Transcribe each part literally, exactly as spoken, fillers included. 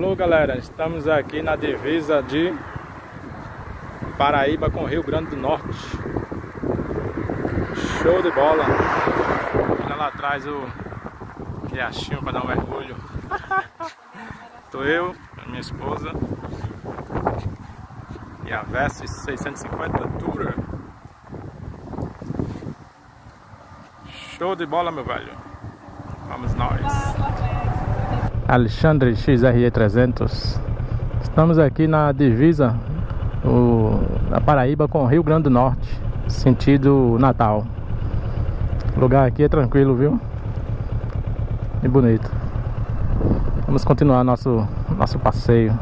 Alô galera, estamos aqui na divisa de Paraíba com Rio Grande do Norte. Show de bola. Olha lá atrás o riachinho para dar um mergulho. Tô eu, a minha esposa e a Versys seiscentos e cinquenta Tourer. Show de bola, meu velho. Vamos nós. Alexandre X R E trezentos. Estamos aqui na divisa o, da Paraíba com Rio Grande do Norte, sentido Natal. O lugar aqui é tranquilo, viu? E bonito. Vamos continuar nosso, nosso passeio.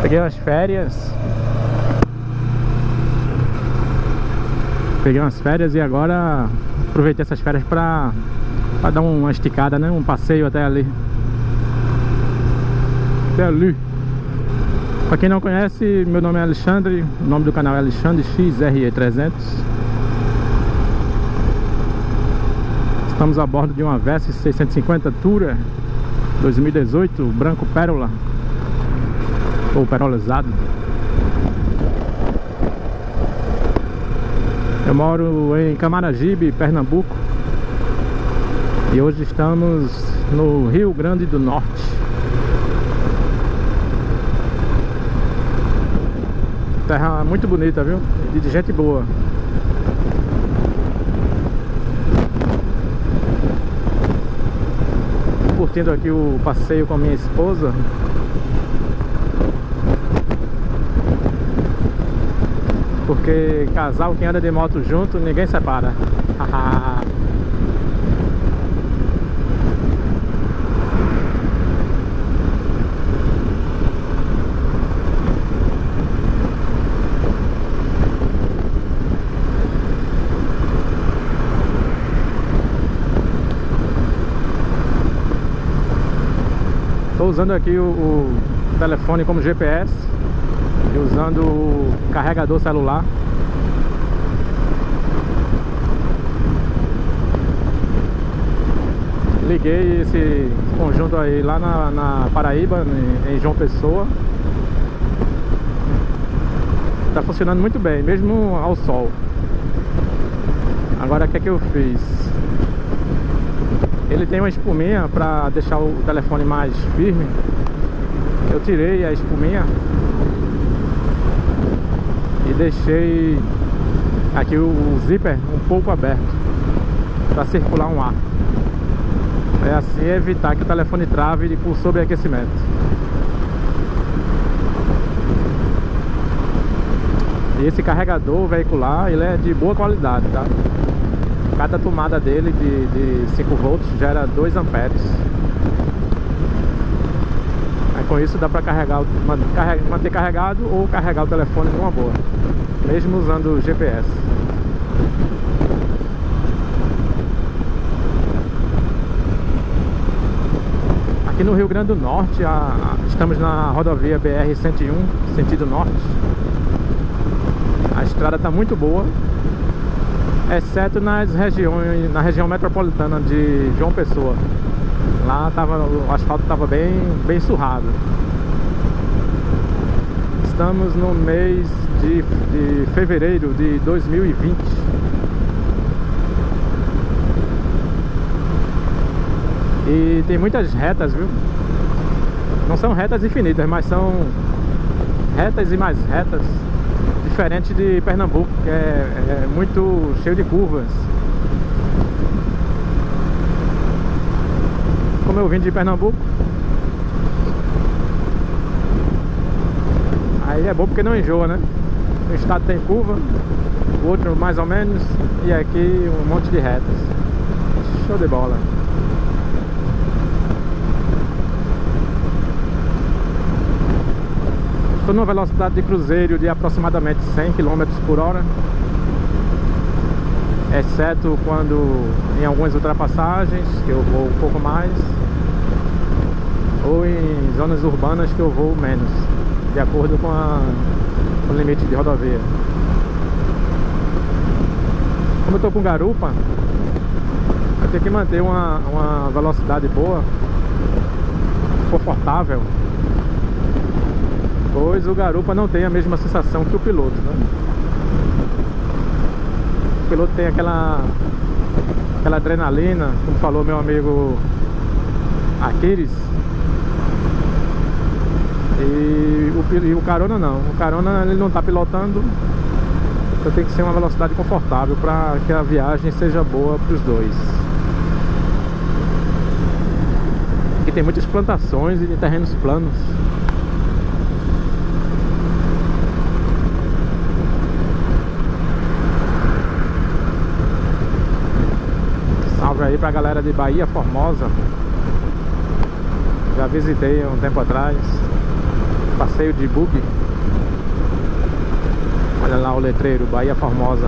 Peguei umas férias Peguei umas férias e agora aproveitei essas férias pra, pra dar uma esticada, né? Um passeio até ali Até ali Pra quem não conhece, meu nome é Alexandre. O nome do canal é Alexandre X R E trezentos. Estamos a bordo de uma Versys seiscentos e cinquenta Tourer dois mil e dezoito, branco pérola ou perolizado. Eu moro em Camaragibe, Pernambuco, e hoje estamos no Rio Grande do Norte. Terra muito bonita, viu? E de gente boa. Curtindo aqui o passeio com a minha esposa. Porque casal que anda de moto junto, ninguém separa. Estou usando aqui o, o telefone como G P S. Usando o carregador celular. Liguei esse conjunto aí lá na, na Paraíba, em João Pessoa. Tá funcionando muito bem, mesmo ao sol. Agora o que é que eu fiz? Ele tem uma espuminha para deixar o telefone mais firme. Eu tirei a espuminha e deixei aqui o zíper um pouco aberto para circular um ar. É assim evitar que o telefone trave por sobreaquecimento. E esse carregador veicular, ele é de boa qualidade, tá? Cada tomada dele de, de cinco volts gera dois amperes. Com isso dá para carregar, manter carregado ou carregar o telefone numa boa, mesmo usando o G P S. Aqui no Rio Grande do Norte, a, estamos na rodovia B R cento e um, sentido norte. A estrada está muito boa, exceto nas regiões, na região metropolitana de João Pessoa. Lá tava, o asfalto estava bem, bem surrado. Estamos no mês de, de fevereiro de dois mil e vinte. E tem muitas retas, viu? Não são retas infinitas, mas são retas e mais retas. Diferente de Pernambuco, que é, é muito cheio de curvas. Como eu vim de Pernambuco, aí é bom porque não enjoa, né? Um estado tem curva, o outro mais ou menos, e aqui um monte de retas. Show de bola. Estou numa velocidade de cruzeiro de aproximadamente cem quilômetros por hora, exceto quando em algumas ultrapassagens que eu vou um pouco mais, ou em zonas urbanas que eu vou menos, de acordo com a, limite de rodovia. Como eu tô com garupa, eu tenho que manter uma, uma velocidade boa, confortável, pois o garupa não tem a mesma sensação que o piloto, né? O piloto tem aquela, aquela adrenalina, como falou meu amigo Aquiles. E o, e o carona não, o carona ele não está pilotando, então tem que ser uma velocidade confortável para que a viagem seja boa para os dois. Aqui tem muitas plantações e terrenos planos. Salve aí para a galera de Baía Formosa, já visitei um tempo atrás. Passeio de buggy. Olha lá o letreiro, Baía Formosa.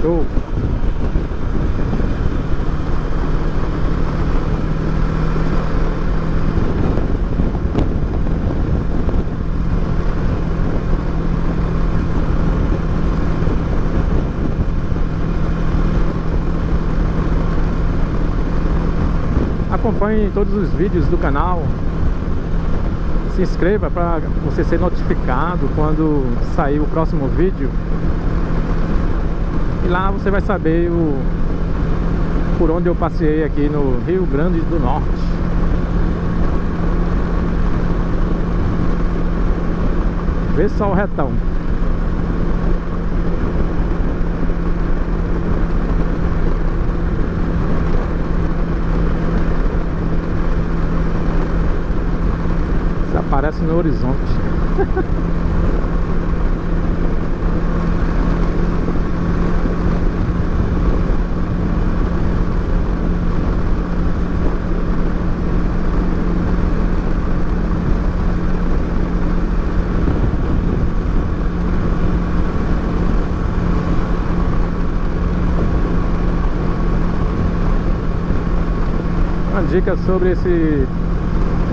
Show! Acompanhe todos os vídeos do canal. Se inscreva para você ser notificado quando sair o próximo vídeo. E lá você vai saber o, por onde eu passei aqui no Rio Grande do Norte. Vê só o retão. Aparece no horizonte. Uma dica sobre esse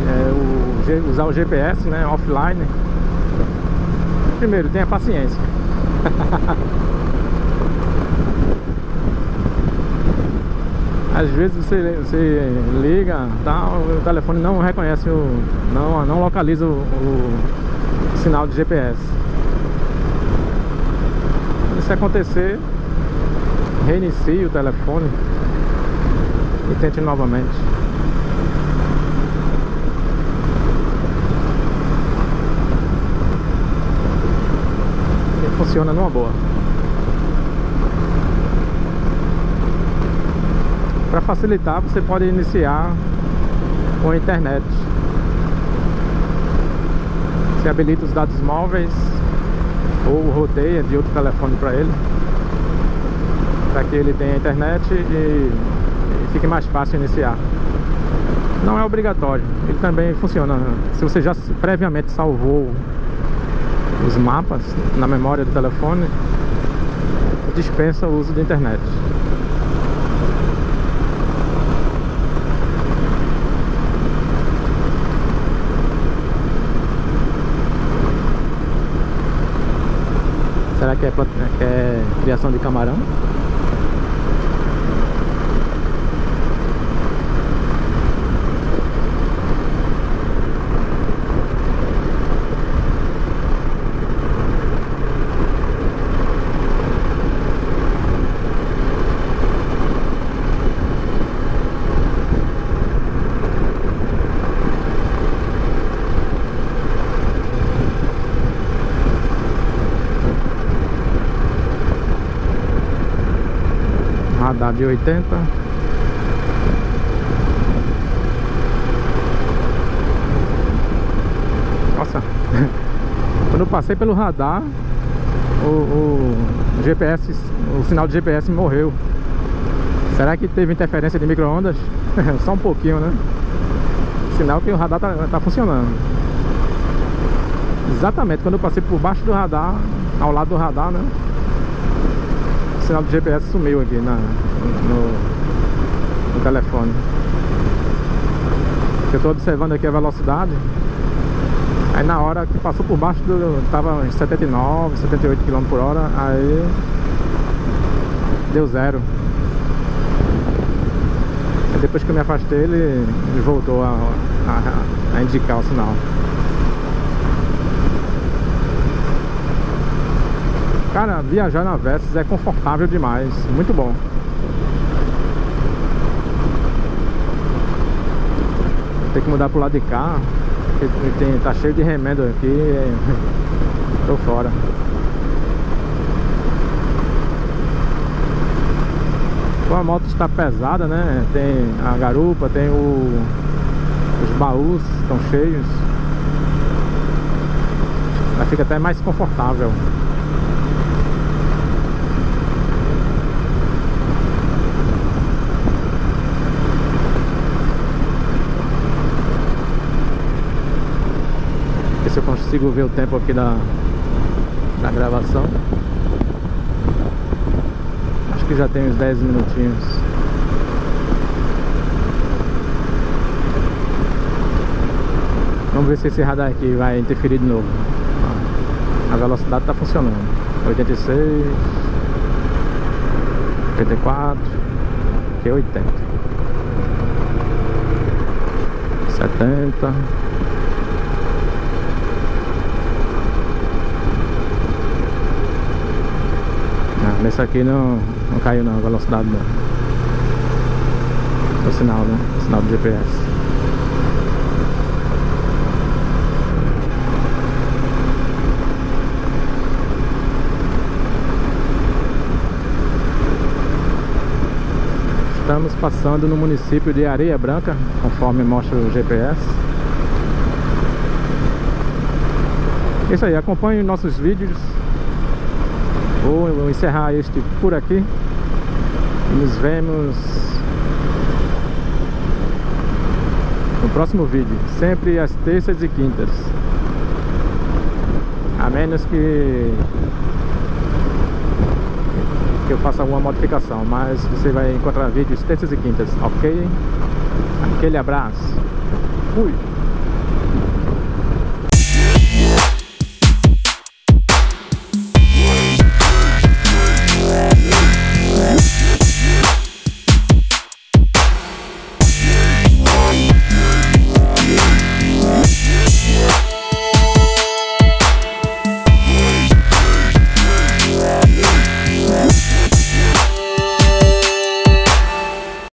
é, o usar o G P S, né, offline. Primeiro, tenha paciência. Às vezes você, você liga, tá, o telefone não reconhece o, não, não localiza o, o sinal de G P S. Se acontecer, reinicie o telefone e tente novamente. Funciona numa boa. Para facilitar, você pode iniciar com a internet. Você habilita os dados móveis ou roteia de outro telefone para ele, para que ele tenha internet e, e fique mais fácil iniciar. Não é obrigatório. Ele também funciona se você já previamente salvou os mapas na memória do telefone, dispensa o uso da internet. Será que é, é criação de camarão? Dá de oitenta. Nossa. Quando eu passei pelo radar, o, o G P S, o sinal de G P S morreu. Será que teve interferência de micro-ondas? Só um pouquinho, né? Sinal que o radar tá, tá funcionando. Exatamente, quando eu passei por baixo do radar, ao lado do radar, né? O sinal do G P S sumiu aqui na, no, no telefone. Eu estou observando aqui a velocidade. Aí na hora que passou por baixo do, tava em setenta e nove, setenta e oito quilômetros por hora, aí deu zero. Aí depois que eu me afastei, ele, ele voltou a, a, a indicar o sinal. Cara, viajar na Versys é confortável demais, muito bom. Tem que mudar pro lado de cá, porque tem, tá cheio de remendo aqui, é, tô fora. Como a moto está pesada, né? Tem a garupa, tem o, os baús estão cheios. Ela fica até mais confortável. Se eu consigo ver o tempo aqui da, da gravação. Acho que já tem uns dez minutinhos. Vamos ver se esse radar aqui vai interferir de novo. A velocidade está funcionando. oitenta e seis, oitenta e quatro, oitenta, setenta. Esse aqui não, não caiu não, a velocidade não. O sinal, né? O sinal do G P S. Estamos passando no município de Areia Branca, conforme mostra o G P S. É isso aí, acompanhe nossos vídeos. Vou encerrar este por aqui. Nos vemos no próximo vídeo, sempre às terças e quintas, a menos que, que eu faça alguma modificação, mas você vai encontrar vídeos terças e quintas, ok? Aquele abraço, fui!